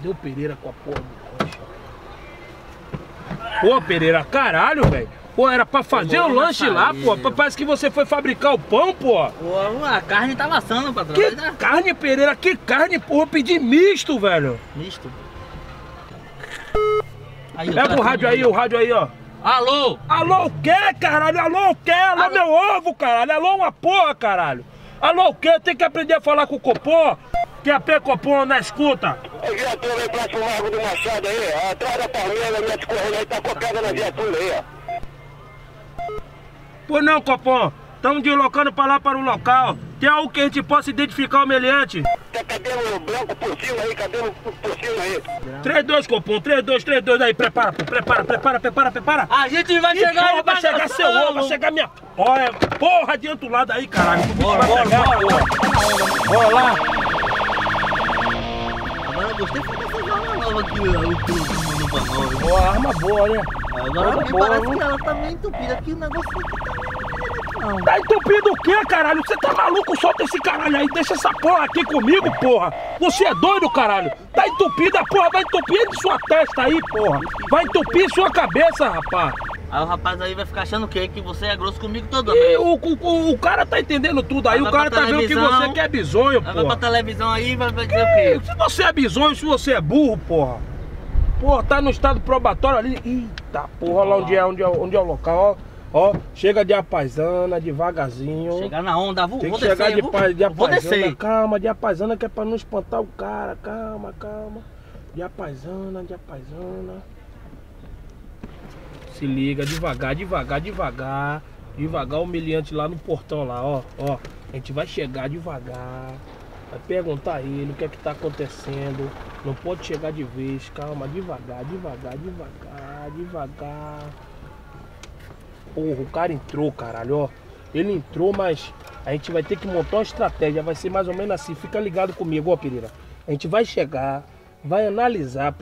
Deu Pereira com a porra do lanche. Pô, Pereira, caralho, velho. Pô, era pra fazer o lanche lá, pô. Parece que você foi fabricar o pão, pô. Pô, a carne tá laçando, patrão. Que carne, Pereira? Que carne, pô? Eu pedi misto, velho. Misto? Aí, pega o rádio aí, o rádio aí, ó. Alô? Alô o quê, caralho? Alô o quê? Alô, alô meu ovo, caralho. Alô uma porra, caralho. Alô o quê? Tem que aprender a falar com o Copom. Que é Pecopom na escuta. A viatura aí próximo ao Largo do Machado aí, atrás da Palmeira, minha correndo aí, tá cocada na viatura aí, ó. Pô não, Copom. Estamos deslocando pra lá, para o local. Tem algo que a gente possa identificar o meliante? Tem cabelo branco por cima aí, cabelo por cima aí. 3-2, Copom, 3-2, 3-2 aí, prepara, prepara, prepara, prepara, prepara. A gente vai chegar aí, vai chegar seu ovo, vai chegar minha... Olha, porra, adianta o lado aí, caralho. Bora, bora, bora. Bora lá. Agora eu gostei de fazer essa arma nova aqui, o clube pra nós. Ó, arma boa, né? Agora me parece que ela tá meio entupida aqui, o negócio aqui tá... Não. Tá entupido o quê, caralho? Você tá maluco? Solta esse caralho aí, deixa essa porra aqui comigo, porra. Você é doido, caralho. Tá entupida, porra, vai entupir de sua testa aí, porra. Vai entupir sua cabeça, rapaz. Aí o rapaz aí vai ficar achando o quê? Que você é grosso comigo toda vez. E o cara tá entendendo tudo aí, o cara tá vendo que você quer bizonho, porra. Vai pra televisão aí e vai dizer o quê? Se você é bizonho, se você é burro, porra. Porra, tá no estado probatório ali. Eita, porra, lá onde é o local, ó. Ó, chega de apaisana, devagarzinho. Chegar na onda, vou descer. Chegar de apaisana, calma, de apaisana que é pra não espantar o cara, calma, calma. De apaisana, de apaisana. Se liga, devagar, devagar, devagar. Devagar, humilhante lá no portão lá, ó, ó. A gente vai chegar devagar. Vai perguntar a ele o que é que tá acontecendo. Não pode chegar de vez, calma, devagar, devagar, devagar, devagar. Porra, o cara entrou, caralho, ó. Ele entrou, mas a gente vai ter que montar uma estratégia. Vai ser mais ou menos assim. Fica ligado comigo, ó, Pereira. A gente vai chegar, vai analisar,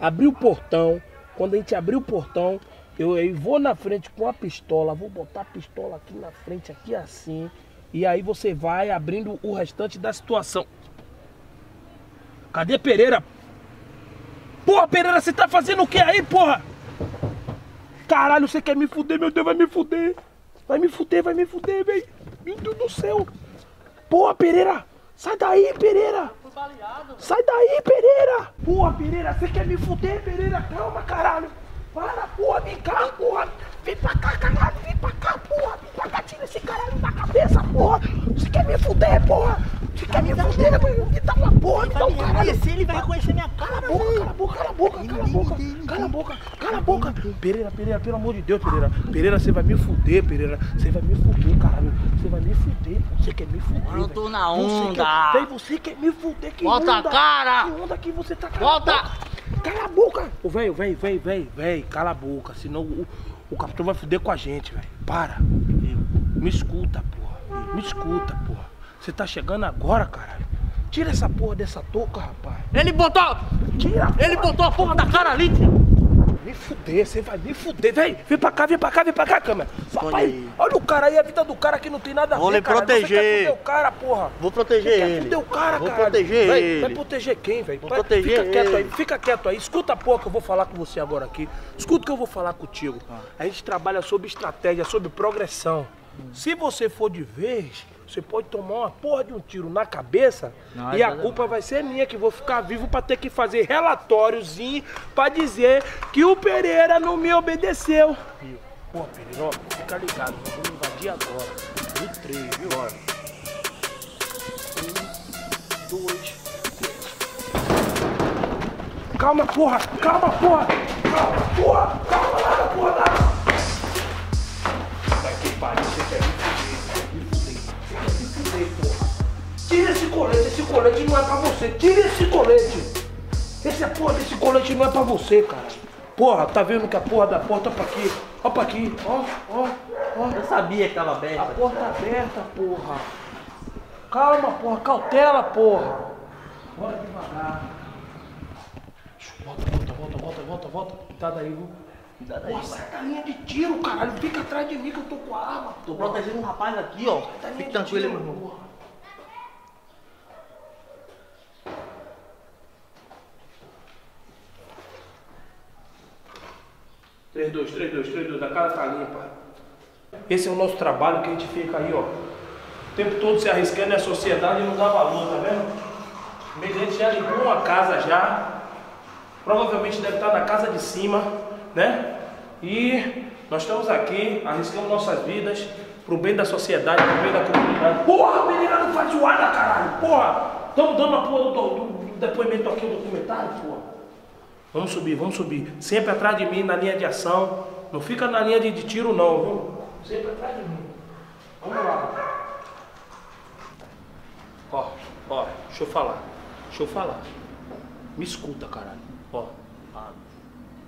abrir o portão. Quando a gente abrir o portão, eu vou na frente com a pistola. Vou botar a pistola aqui na frente, aqui assim. E aí você vai abrindo o restante da situação. Cadê Pereira? Porra, Pereira, você tá fazendo o que aí, porra? Caralho, você quer me fuder, meu Deus, vai me fuder. Vai me fuder, velho. Meu Deus do céu. Porra, Pereira. Sai daí, Pereira. Sai daí, Pereira. Porra, Pereira, você quer me fuder, Pereira. Calma, caralho. Para, porra, vem cá, porra. Vem pra cá, caralho. Vem pra cá, porra. Vem pra cá, tira esse caralho da cabeça, porra. Você quer me fuder, porra. Você quer me fuder, velho. Me dá uma porra, me dá um caralho. Ele vai reconhecer minha cara, cala a boca, cala a boca, cala a boca. Cala a boca. Cala a boca! Pereira, Pereira, pelo amor de Deus, Pereira. Pereira, você vai me fuder, Pereira. Você vai me fuder, caralho. Você vai me fuder. Você quer me fuder? Eu tô na onda. Você quer me fuder? Que onda? Bota a cara! Que onda que você tá? Bota! Cala a boca! Ô, velho, velho, cala a boca. Senão o capitão vai fuder com a gente, velho. Para. Me escuta, porra. Me escuta, porra. Você tá chegando agora, caralho. Tira essa porra dessa touca, rapaz. Ele botou... Tira! Ele botou a porra da cara ali, tira. Me fuder, você vai me fuder, velho. Vem pra cá, vem pra cá, vem pra cá, câmera. Papai, olha o cara aí, a vida do cara que não tem nada a ver. Vou lhe proteger. Você quer fuder o cara, porra. Vou proteger ele. Quer fuder o cara, vou proteger véio, ele. Vai proteger quem, velho? Fica quieto aí. Escuta a porra que eu vou falar com você agora aqui. Escuta o que eu vou falar contigo. A gente trabalha sobre estratégia, sobre progressão. Se você for de vez, você pode tomar uma porra de um tiro na cabeça e a culpa vai ser minha, que vou ficar vivo pra ter que fazer relatóriozinho pra dizer que o Pereira não me obedeceu. Pô, Pereira, ó, fica ligado, nós vamos invadir agora. No 3, viu? Bora. 1, 2, 3. Calma, porra! Calma, porra! Calma, porra! Calma, nada, porra, nada! Tira esse colete não é pra você. Tira esse colete. Essa porra desse colete não é pra você, cara. Porra, tá vendo que a porra da porta tá pra aqui? Ó pra aqui, ó, ó, ó. Eu sabia que tava aberta. A porta aberta, porra. Calma, porra, cautela, porra. Bora devagar. Volta. Cuidado aí, viu? Nossa, tá linha de tiro, caralho. Fica atrás de mim que eu tô com a arma. Tô protegendo um rapaz aqui, ó. Fica tranquilo, meu irmão. 3-2, 3-2, 3-2, a cara tá limpa. Esse é o nosso trabalho que a gente fica aí, ó. O tempo todo se arriscando, a sociedade não dá valor, tá vendo? Bem, a gente já limpou uma casa já. Provavelmente deve estar na casa de cima, né? E nós estamos aqui, arriscando nossas vidas pro bem da sociedade, pro bem da comunidade. Porra, Pereira, não faz zoada, caralho, porra! Estamos dando a porra do depoimento aqui, o documentário, porra. Vamos subir, vamos subir. Sempre atrás de mim, na linha de ação. Não fica na linha de tiro, não, viu? Sempre atrás de mim. Vamos lá. Ó, deixa eu falar. Deixa eu falar. Me escuta, caralho. Ó,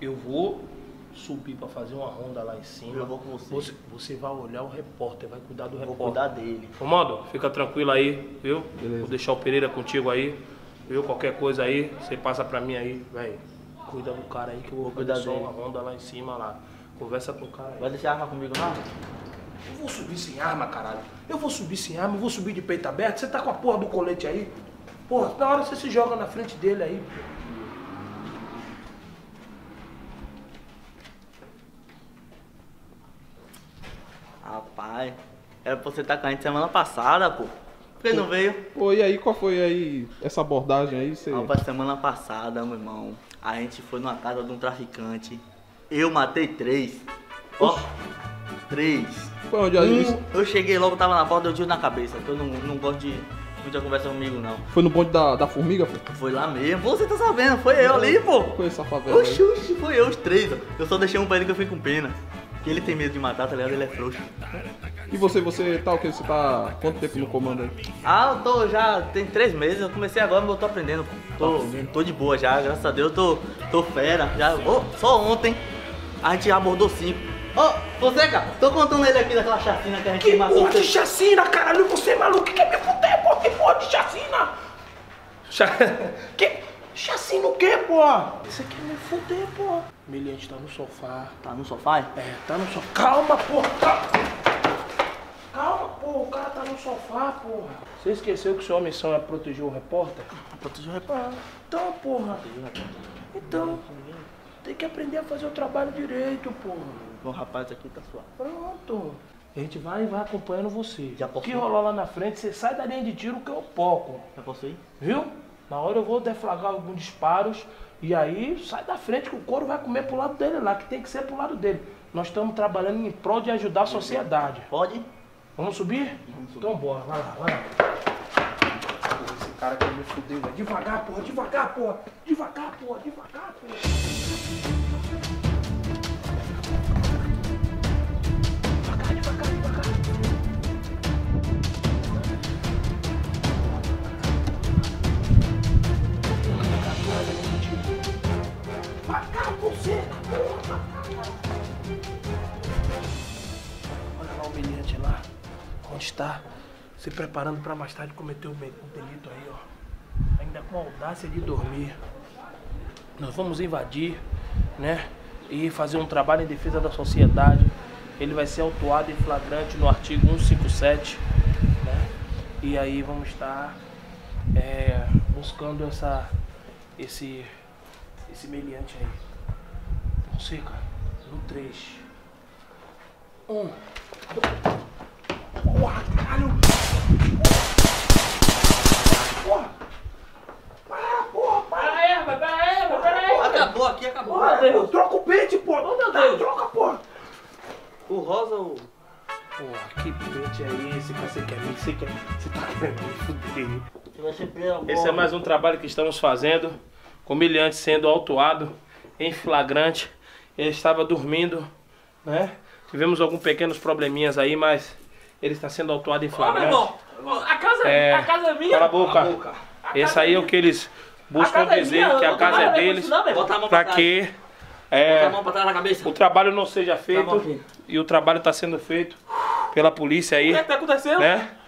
eu vou subir pra fazer uma ronda lá em cima. Eu vou com você. Você vai olhar o repórter, vai cuidar do repórter. Vou cuidar dele. Comando, fica tranquilo aí, viu? Beleza. Vou deixar o Pereira contigo aí. Viu? Qualquer coisa aí, você passa pra mim aí, velho. Cuida do cara aí que eu vou cuidar dele. Uma ronda lá em cima, lá. Conversa com o cara aí. Vai deixar a arma comigo lá? Eu vou subir sem arma, caralho. Eu vou subir sem arma, eu vou subir de peito aberto. Você tá com a porra do colete aí? Porra, na hora você se joga na frente dele aí, pô. Rapaz, era pra você estar com a gente semana passada, pô. Por que não veio? Pô, e aí, qual foi aí essa abordagem aí? Você... Rapaz, semana passada, meu irmão, a gente foi numa casa de um traficante. Eu matei 3. Ó, 3. Foi onde eu cheguei logo, tava na porta, eu tiro na cabeça. Eu não gosto de muita conversa comigo, não. Foi no bonde da formiga, pô? Foi lá mesmo. Você tá sabendo, foi eu ali, pô. Foi essa favela. Oxi, foi eu, os 3. Eu só deixei um pra ele que eu fui com pena. Porque ele tem medo de matar, tá ligado? Ele é frouxo. E você tá o quê? Você tá quanto tempo no comando aí? Ah, eu tô já, tem 3 meses, eu comecei agora, mas eu tô aprendendo. Tô de boa já, graças a Deus, tô fera. Já, só ontem a gente abordou 5. Ô, você, cara, tô contando ele aqui daquela chacina que a gente matou. Que porra de chacina, caralho, você é maluco, que quer me fuder, porra, que porra de chacina? Que... Chacina o quê, porra? Você quer me fuder, porra. Miliante tá no sofá. Tá no sofá? É, tá no sofá. Calma, porra. Calma, porra. O cara tá no sofá, porra. Você esqueceu que sua missão é proteger o repórter? Proteger o repórter. Então, porra. Então, tem que aprender a fazer o trabalho direito, porra. Bom, rapaz, aqui tá suave. Pronto. A gente vai acompanhando você. Já posso ir? O que rolou lá na frente, você sai da linha de tiro que eu poco. Já posso ir? Viu? Na hora eu vou deflagrar alguns disparos e aí sai da frente que o couro vai comer pro lado dele lá, que tem que ser pro lado dele. Nós estamos trabalhando em prol de ajudar a sociedade. Pode? Vamos subir? Vamos subir. Então bora, vai lá. Esse cara que me fudeu, velho. Devagar, porra, devagar, porra. Devagar, porra, devagar, porra. Está se preparando para mais tarde cometer um delito aí, ó. Ainda com a audácia de dormir. Nós vamos invadir, né? E fazer um trabalho em defesa da sociedade. Ele vai ser autuado em flagrante no artigo 157, né? E aí vamos estar buscando esse meliante aí. Não sei, cara. No 3. 1, 2... Porra, caralho! Porra! Pera aí, pera aí! Acabou aqui, acabou! Porra, Deus. Troca o pente, porra! Oh, meu Deus! Troca, porra! O rosa ou... Porra, que pente é esse? Você tá querendo me fuder. Esse é mais um trabalho que estamos fazendo. Com o miliante sendo autuado em flagrante. Ele estava dormindo, né? Tivemos alguns pequenos probleminhas aí, mas... Ele está sendo autuado em flagrante. Ó, meu irmão, a casa é minha. Cala a boca. Esse aí é o que eles buscam dizer, que a casa é deles, para que o trabalho não seja feito. E o trabalho está sendo feito pela polícia aí. O que está acontecendo?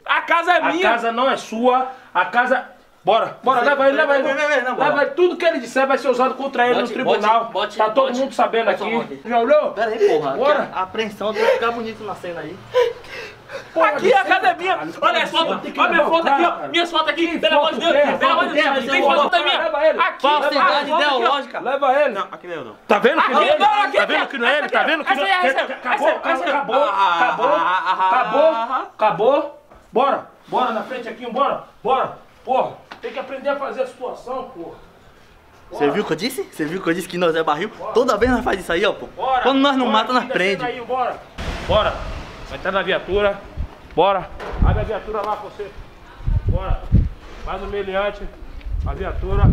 A casa é minha. A casa não é sua. A casa... Bora, leva ele. Tudo que ele disser vai ser usado contra ele no tribunal. Tá todo mundo sabendo aqui. Já olhou? Pera aí, porra. Bora. A apreensão tem que ficar bonito na cena aí. Aqui é academia. Olha só, olha minha foto aqui, ó. Minha foto aqui, pelo amor de Deus. Pelo amor de Deus, tem foto também. Aqui, falsidade ideológica. Leva ele. Não, aqui não é eu, não. Tá vendo que não é ele? Tá vendo que não é ele? Tá vendo que não é ele? Acabou. Bora na frente aqui, bora. Porra, tem que aprender a fazer a situação, porra. Você viu o que eu disse? Você viu o que eu disse que nós é barril? Bora. Toda vez nós faz isso aí, ó, pô. Bora. Quando nós não mata, nós prende. Aí, bora. Vai entrar na viatura. Bora. Abre a viatura lá pra você. Bora. Mais um meliante. A viatura.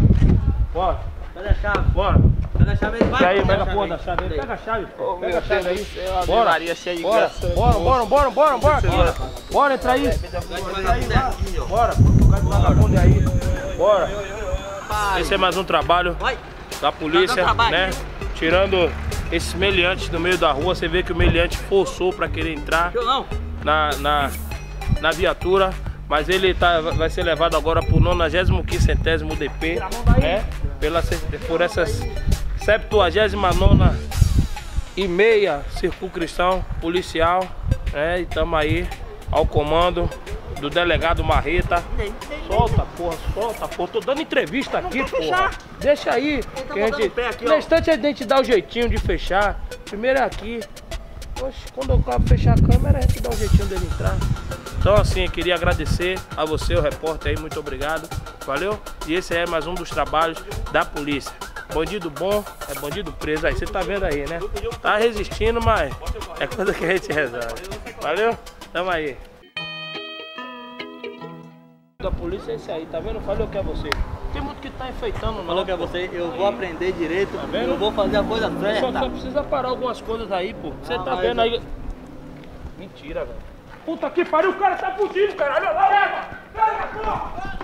Bora. Pega a chave. Bora. Pega a chave aí. Vai. Aí, pega a porra da chave aí. Pega a chave. Oh, pega a chave aí. Bora. Bora. Bora, entra aí. Bora. Bora. Esse é mais um trabalho da polícia, né? Tirando esses meliantes do meio da rua. Você vê que o meliante forçou para querer entrar na viatura. Mas ele vai ser levado agora para o 95º centésimo DP, né? Por essas 79ª e meia circunscrição policial, né? E estamos aí ao comando do delegado Marreta. Solta, porra. Tô dando entrevista aqui, porra. Deixa aí. No instante a gente dá o jeitinho de fechar. Primeiro é aqui. Oxe, quando eu fechar a câmera, a gente dá o jeitinho dele entrar. Então assim, eu queria agradecer a você, o repórter aí. Muito obrigado. Valeu? E esse é mais um dos trabalhos da polícia. Bandido bom é bandido preso. Aí você tá vendo aí, né? Tá resistindo, mas é coisa que a gente resolve. Valeu? Tamo aí. Da polícia é esse aí, tá vendo? Falei o que é você. Tem muito que tá enfeitando, não. Falou que é você, eu vou aprender direito, tá vendo? Eu vou fazer a coisa certa. Só precisa parar algumas coisas aí, pô. Você tá vendo aí. Mentira, velho. Puta que pariu, o cara tá fudido, caralho. Olha lá, leva! Pega, porra!